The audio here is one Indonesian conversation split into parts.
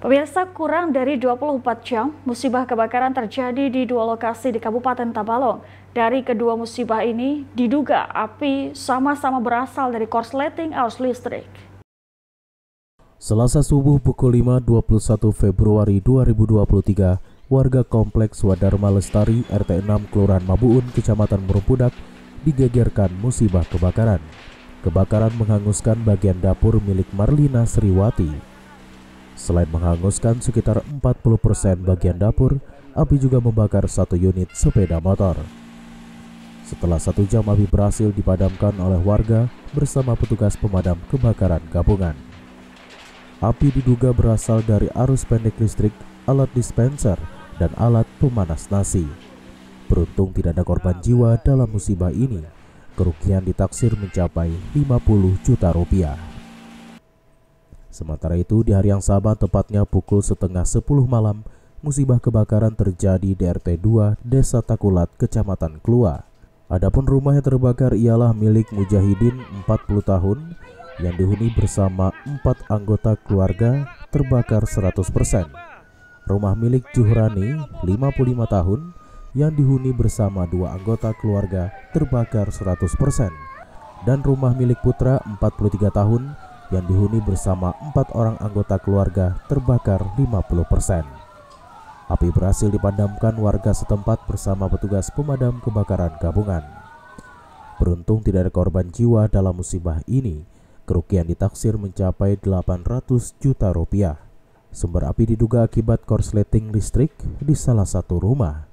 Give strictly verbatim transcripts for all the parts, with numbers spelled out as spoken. Pemirsa, kurang dari dua puluh empat jam, musibah kebakaran terjadi di dua lokasi di Kabupaten Tabalong. Dari kedua musibah ini, diduga api sama-sama berasal dari korsleting arus listrik. Selasa subuh pukul lima dua puluh satu Februari dua ribu dua puluh tiga, warga Kompleks Wadar Malestari R T enam Kelurahan Mabuun, Kecamatan Merupudak, digegerkan musibah kebakaran. Kebakaran menghanguskan bagian dapur milik Marlina Sriwati. Selain menghanguskan sekitar empat puluh persen bagian dapur, api juga membakar satu unit sepeda motor. Setelah satu jam api berhasil dipadamkan oleh warga bersama petugas pemadam kebakaran gabungan. Api diduga berasal dari arus pendek listrik, alat dispenser, dan alat pemanas nasi. Beruntung tidak ada korban jiwa dalam musibah ini. Kerugian ditaksir mencapai lima puluh juta rupiah. Sementara itu, di hari yang sama, tepatnya pukul setengah sepuluh malam, musibah kebakaran terjadi di R T dua Desa Takulat, Kecamatan Kelua. Adapun rumah yang terbakar ialah milik Mujahidin, empat puluh tahun, yang dihuni bersama empat anggota keluarga, terbakar seratus persen. Rumah milik Juhrani, lima puluh lima tahun, yang dihuni bersama dua anggota keluarga, terbakar seratus persen. Dan rumah milik Putra, empat puluh tiga tahun, yang dihuni bersama empat orang anggota keluarga terbakar lima puluh persen. Api berhasil dipadamkan warga setempat bersama petugas pemadam kebakaran gabungan. Beruntung tidak ada korban jiwa dalam musibah ini. Kerugian ditaksir mencapai delapan ratus juta rupiah. Sumber api diduga akibat korsleting listrik di salah satu rumah.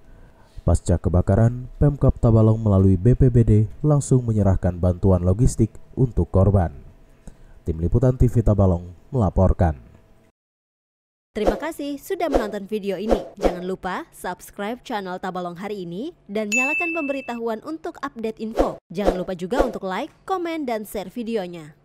Pasca kebakaran, Pemkab Tabalong melalui B P B D langsung menyerahkan bantuan logistik untuk korban. Tim Liputan T V Tabalong melaporkan. Terima kasih sudah menonton video ini. Jangan lupa subscribe channel Tabalong Hari Ini dan nyalakan pemberitahuan untuk update info. Jangan lupa juga untuk like, komen, dan share videonya.